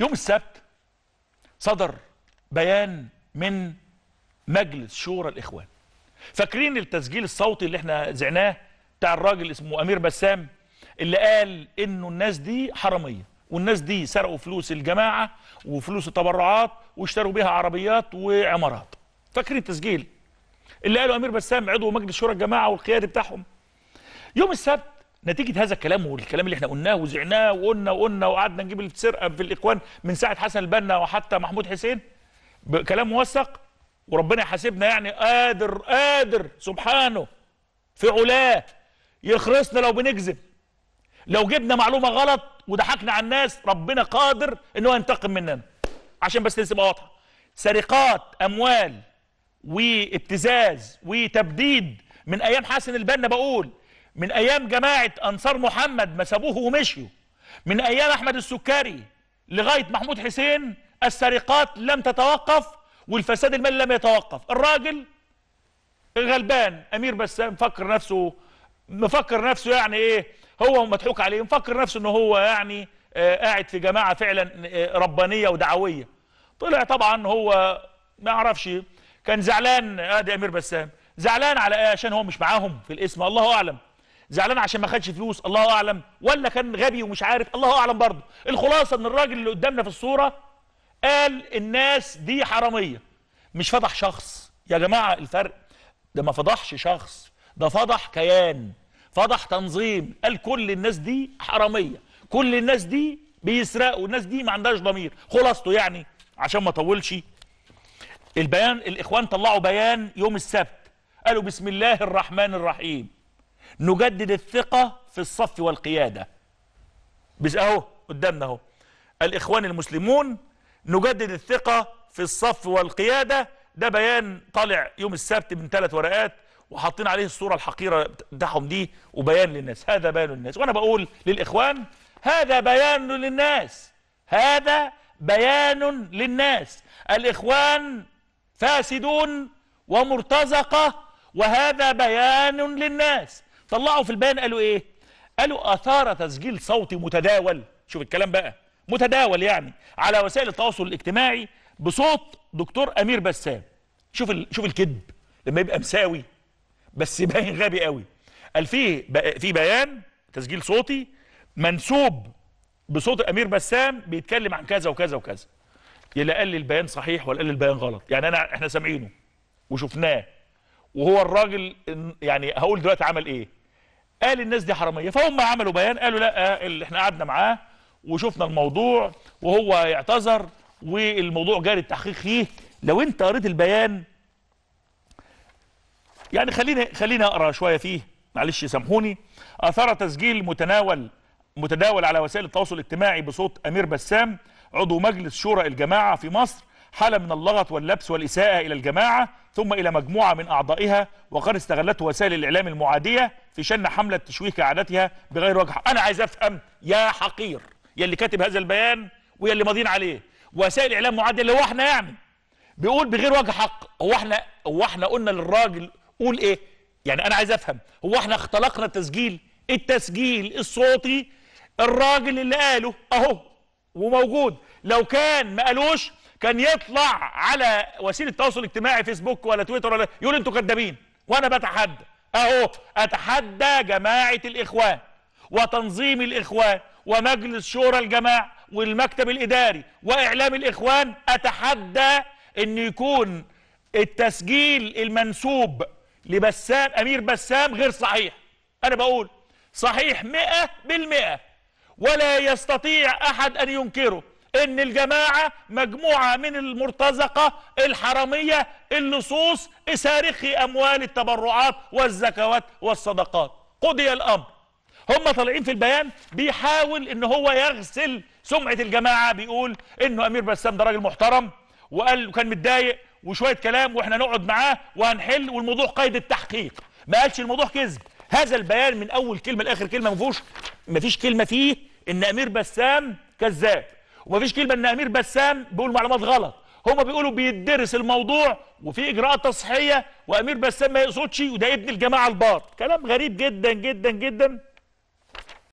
يوم السبت صدر بيان من مجلس شورى الإخوان. فاكرين التسجيل الصوتي اللي احنا ذعناه بتاع الراجل اسمه أمير بسام اللي قال إنه الناس دي حرامية والناس دي سرقوا فلوس الجماعة وفلوس التبرعات واشتروا بيها عربيات وعمارات. فاكرين التسجيل اللي قاله أمير بسام عضو مجلس شورى الجماعة والقيادي بتاعهم يوم السبت؟ نتيجة هذا الكلام والكلام اللي احنا قلناه وزعناه وقلنا وقعدنا نجيب السرقة في الإخوان من ساعة حسن البنا وحتى محمود حسين، كلام موثق وربنا يحاسبنا، يعني قادر سبحانه في علاه يخرسنا لو بنكذب، لو جبنا معلومة غلط وضحكنا على الناس ربنا قادر إنه ينتقم مننا. عشان بس تبقى واضحة، سرقات أموال وابتزاز وتبديد من أيام حسن البنا، بقول من أيام جماعة أنصار محمد ما سابوه ومشيوا، من أيام أحمد السكري لغاية محمود حسين السرقات لم تتوقف والفساد المالي لم يتوقف. الراجل غلبان أمير بسام مفكر نفسه يعني إيه، هو مضحوك عليه، مفكر نفسه إنه هو يعني قاعد في جماعة فعلا ربانية ودعوية. طلع طبعا هو ما أعرفش كان زعلان، أدي أمير بسام زعلان على إيه، عشان هو مش معاهم في الاسم الله أعلم، زعلان عشان ما خدش فلوس الله اعلم، ولا كان غبي ومش عارف الله اعلم برضه. الخلاصه ان الراجل اللي قدامنا في الصوره قال الناس دي حراميه، مش فضح شخص يا جماعه، الفرق ده ما فضحش شخص، ده فضح كيان، فضح تنظيم، قال كل الناس دي حراميه، كل الناس دي بيسرقوا، والناس دي ما عندهاش ضمير. خلاصته يعني عشان ما اطولش البيان، الاخوان طلعوا بيان يوم السبت قالوا بسم الله الرحمن الرحيم نجدد الثقة في الصف والقيادة. بس اهو قدامنا اهو، الإخوان المسلمون نجدد الثقة في الصف والقيادة، ده بيان طالع يوم السبت من 3 ورقات وحاطين عليه الصورة الحقيرة بتاعهم دي، وبيان للناس، هذا بيان للناس. وانا بقول للإخوان هذا بيان للناس، هذا بيان للناس، الإخوان فاسدون ومرتزقة وهذا بيان للناس. طلعوا في البيان قالوا ايه؟ قالوا اثار تسجيل صوتي متداول، شوف الكلام بقى متداول يعني على وسائل التواصل الاجتماعي بصوت دكتور امير بسام. شوف الكذب لما يبقى مساوي بس باين غبي قوي. قال في بيان تسجيل صوتي منسوب بصوت امير بسام بيتكلم عن كذا وكذا وكذا. لا قال لي البيان صحيح ولا قال لي البيان غلط، يعني احنا سامعينه وشفناه، وهو الراجل يعني هقول دلوقتي عمل ايه؟ قال الناس دي حراميه، فهم عملوا بيان قالوا لا اللي احنا قعدنا معاه وشفنا الموضوع وهو يعتذر والموضوع جاري التحقيق فيه. لو انت قريت البيان يعني خليني اقرا شويه فيه، معلش سامحوني. اثار تسجيل متداول على وسائل التواصل الاجتماعي بصوت امير بسام عضو مجلس شورى الجماعه في مصر حالة من اللغط واللبس والإساءة إلى الجماعة ثم إلى مجموعة من أعضائها، وقد استغلته وسائل الإعلام المعادية في شن حملة تشويه كعادتها بغير وجه. أنا عايز أفهم يا حقير يا اللي كاتب هذا البيان ويا اللي ماضيين عليه، وسائل الإعلام معادية اللي هو احنا يعني بيقول بغير وجه حق، هو احنا قلنا للراجل قول إيه؟ يعني أنا عايز أفهم، هو احنا اختلقنا التسجيل الصوتي الراجل اللي قاله أهو وموجود، لو كان ما قالوش كان يطلع على وسيله التواصل الاجتماعي فيسبوك ولا تويتر ولا يقول انتوا كدابين. وانا بتحدى اهو، اتحدى جماعه الاخوان وتنظيم الاخوان ومجلس شورى الجماعه والمكتب الاداري واعلام الاخوان، اتحدى ان يكون التسجيل المنسوب لبسام امير بسام غير صحيح. انا بقول صحيح 100%، ولا يستطيع احد ان ينكره ان الجماعه مجموعه من المرتزقه الحراميه اللصوص سارقي اموال التبرعات والزكوات والصدقات. قضي الامر. هم طالعين في البيان بيحاول ان هو يغسل سمعه الجماعه، بيقول انه امير بسام ده راجل محترم وقال وكان متضايق وشويه كلام واحنا نقعد معاه وهنحل والموضوع قيد التحقيق، ما قالش الموضوع كذب. هذا البيان من اول كلمه لاخر كلمه ما فيش كلمه فيه ان امير بسام كذاب، ومفيش كلمه ان امير بسام بيقول معلومات غلط. هما بيقولوا بيدرس الموضوع وفي اجراءات تصحيحيه وامير بسام ما يقصدش وده ابن الجماعه الباط. كلام غريب جدا جدا جدا.